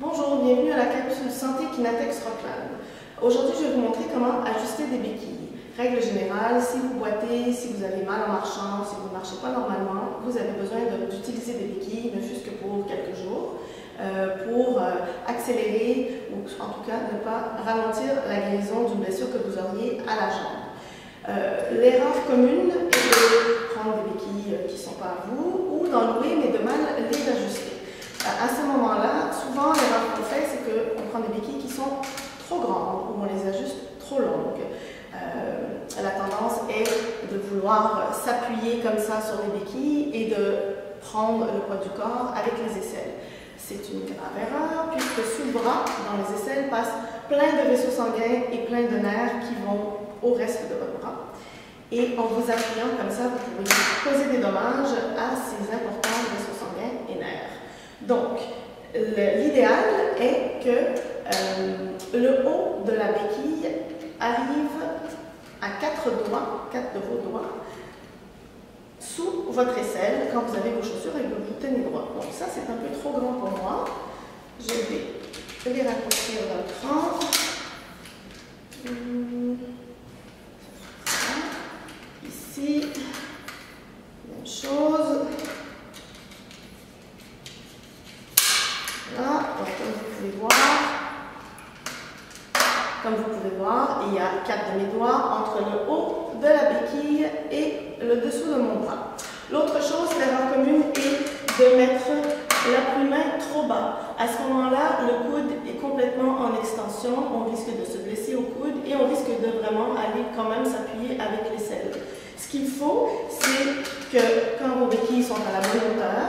Bonjour, bienvenue à la capsule Santé Kinatex Rockland. Aujourd'hui, je vais vous montrer comment ajuster des béquilles. Règle générale, si vous boitez, si vous avez mal en marchant, si vous ne marchez pas normalement, vous avez besoin d'utiliser des béquilles, ne fût-ce que pour quelques jours, pour accélérer ou en tout cas ne pas ralentir la guérison d'une blessure que vous auriez à la jambe. L'erreur commune est de prendre des béquilles qui ne sont pas à vous ou d'en louer mais de mal les ajuster. À ce moment-là, souvent l'erreur qu'on fait, c'est qu'on prend des béquilles qui sont trop grandes ou on les ajuste trop longues. La tendance est de vouloir s'appuyer comme ça sur les béquilles et de prendre le poids du corps avec les aisselles. C'est une grave erreur puisque sous le bras, dans les aisselles, passent plein de vaisseaux sanguins et plein de nerfs qui vont au reste de votre bras. Et en vous appuyant comme ça, vous pouvez causer des dommages à ces importants vaisseaux sanguins et nerfs. Donc, l'idéal est que le haut de la béquille arrive à quatre de vos doigts, sous votre aisselle quand vous avez vos chaussures et que vous tenez droit. Donc ça, c'est un peu trop grand pour moi. Je vais les raccourcir d'un cran. Ici, même chose. Voilà, donc comme vous pouvez voir, il y a quatre de mes doigts entre le haut de la béquille et le dessous de mon bras. L'autre chose, l'erreur commune, est de mettre la plumain trop bas. À ce moment-là, le coude est complètement en extension, on risque de se blesser au coude et on risque de vraiment aller quand même s'appuyer avec l'aisselle. Ce qu'il faut, c'est que quand vos béquilles sont à la bonne hauteur,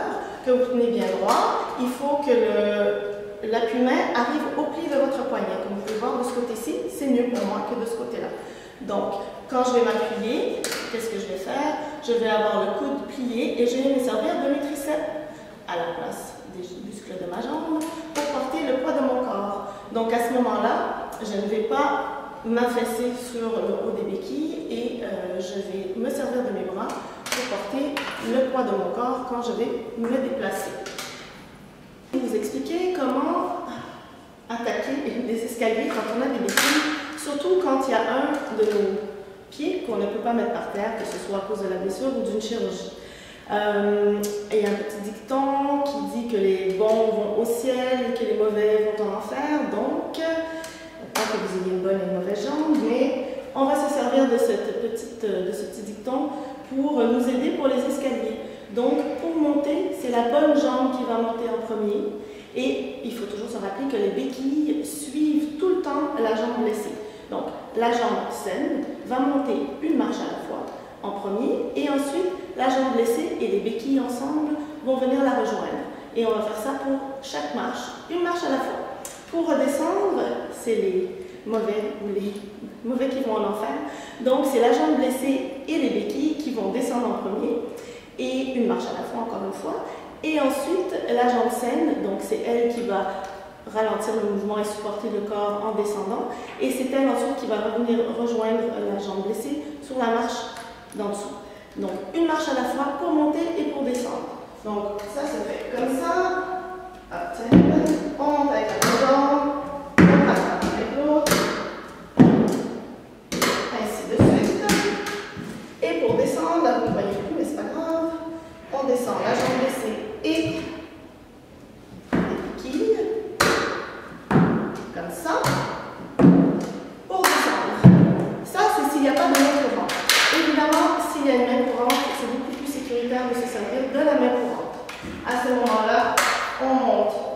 que vous tenez bien droit, il faut que l'appui-main arrive au pli de votre poignet. Comme vous pouvez voir de ce côté-ci, c'est mieux pour moi que de ce côté-là. Donc, quand je vais m'appuyer, qu'est-ce que je vais faire? Je vais avoir le coude plié et je vais me servir de mes triceps à la place des muscles de ma jambe pour porter le poids de mon corps. Donc, à ce moment-là, je ne vais pas m'affaisser sur le haut des béquilles et je vais me servir de mes bras pour porter le poids de mon corps quand je vais me déplacer. Je vais vous expliquer comment attaquer les escaliers quand on a des béquilles, surtout quand il y a un de nos pieds qu'on ne peut pas mettre par terre, que ce soit à cause de la blessure ou d'une chirurgie. Il y a un petit dicton qui dit que les bons vont au ciel et que les mauvais vont en enfer, donc pas que vous ayez une bonne et une mauvaise jambe, mais on va se servir de ce petit dicton pour nous aider pour les escaliers. Donc, pour monter, c'est la bonne jambe qui va monter en premier. Et il faut toujours se rappeler que les béquilles suivent tout le temps la jambe blessée. Donc, la jambe saine va monter une marche à la fois en premier. Et ensuite, la jambe blessée et les béquilles ensemble vont venir la rejoindre. Et on va faire ça pour chaque marche, une marche à la fois. Pour redescendre, c'est les mauvais ou les mauvais qui vont en enfer. Donc, c'est la jambe blessée et les béquilles qui vont descendre en premier, et une marche à la fois encore une fois, et ensuite la jambe saine, donc c'est elle qui va ralentir le mouvement et supporter le corps en descendant, et c'est elle ensuite qui va revenir rejoindre la jambe blessée sur la marche d'en dessous. Donc une marche à la fois pour monter et pour descendre. Donc ça se fait comme ça, on monte avec la jambe, on passe avec l'autre, ainsi de suite. Pour descendre, là vous ne voyez plus, mais c'est pas grave. On descend la jambe blessée et les béquilles, comme ça, pour descendre. Ça, c'est s'il n'y a pas de main courante. Évidemment, s'il y a une main courante, c'est beaucoup plus sécuritaire de se servir de la main courante. À ce moment-là, on monte.